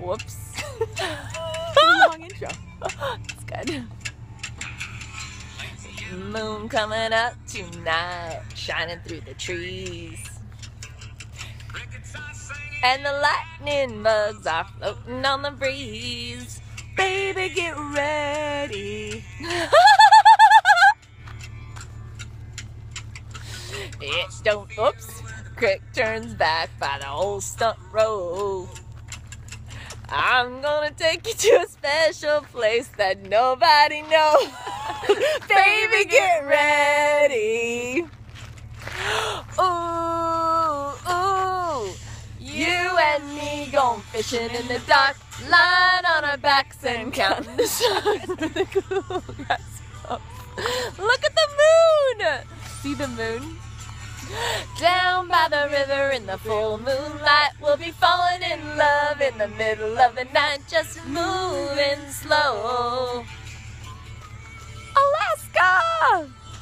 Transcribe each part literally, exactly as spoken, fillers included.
Whoops. Long intro. It's good. Moon coming up tonight, shining through the trees. And the lightning bugs are floating on the breeze. Baby, get ready. It don't, oops, crick turns back by the old stump road. I'm gonna take you to a special place that nobody knows. Baby, get ready. Ooh, ooh. You and me going fishing in the dark, lying on our backs and counting the stars with the cool grass pops. Look at the moon. See the moon? Down by the river in the full moonlight, we'll be falling in love in the middle of the night, just moving slow. Alaska!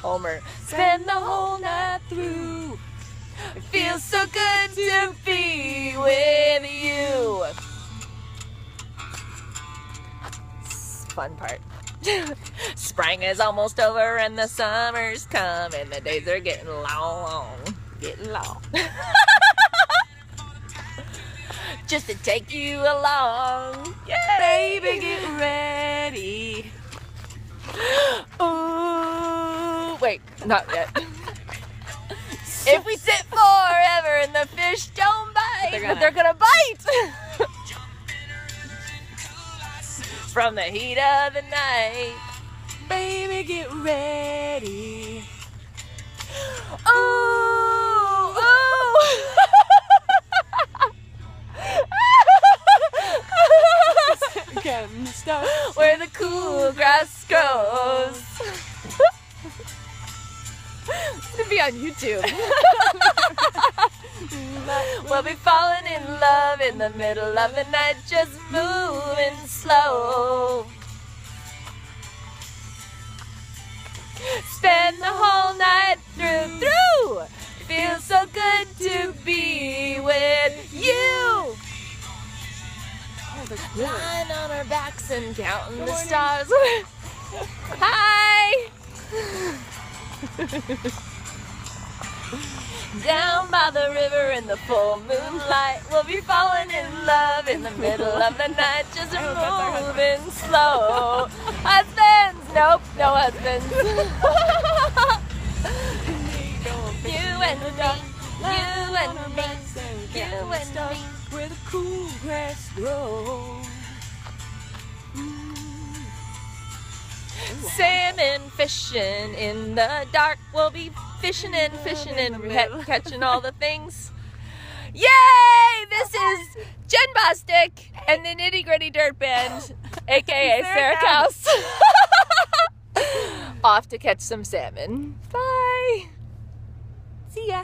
Homer, spend the whole night through. It feels so good to be with you. Fun part. Spring is almost over and the summer's come and the days are getting long, getting long. Just to take you along, yay! Baby, get ready. Ooh, wait, not yet. If we sit forever and the fish don't bite, they're gonna, but they're gonna bite. From the heat of the night, baby, get ready. Ooh, ooh. Again, stop. Where the cool grass grows. It's gonna be on YouTube. We'll be falling in love in the middle of the night, just moving slow. Spend the whole night through, through. It feels so good to be with you. Lying on our backs and counting the stars. Hi. Down by the river in the full moonlight, we'll be falling in love in the middle of the night, just moving slow. Husbands! Nope, no husbands. You and me, you and me, you and me, where the cool grass grows. Salmon fishing in the dark, we'll be fishing and fishing and catching all the things. Yay! This is Jenn Bostic and the Nitty Gritty Dirt Band, aka Sara Kauss. Off to catch some salmon. Bye. See ya.